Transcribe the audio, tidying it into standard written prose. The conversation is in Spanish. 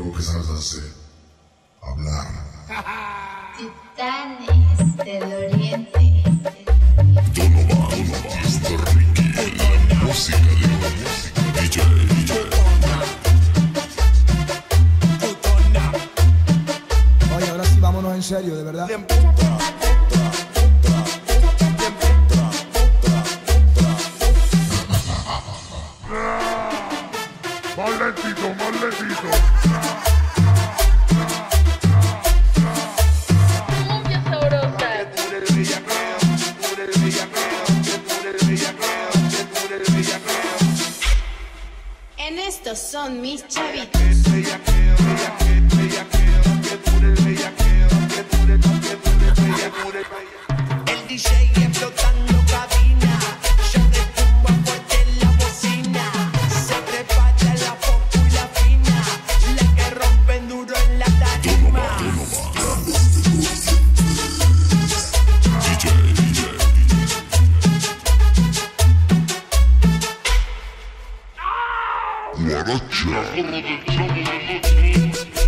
luego que sabes hacer, hablar. Titanes del Oriente. Donovan, Mr. Ricky, la música de DJ. Oye, ahora sí, vámonos en serio, de verdad. En estos son mis chavitos. El DJ explotando cabina. Yo me tumbo fuerte en la bocina. Se prepara la popular fina, la que rompen duro en la tarima. DJ. What a job.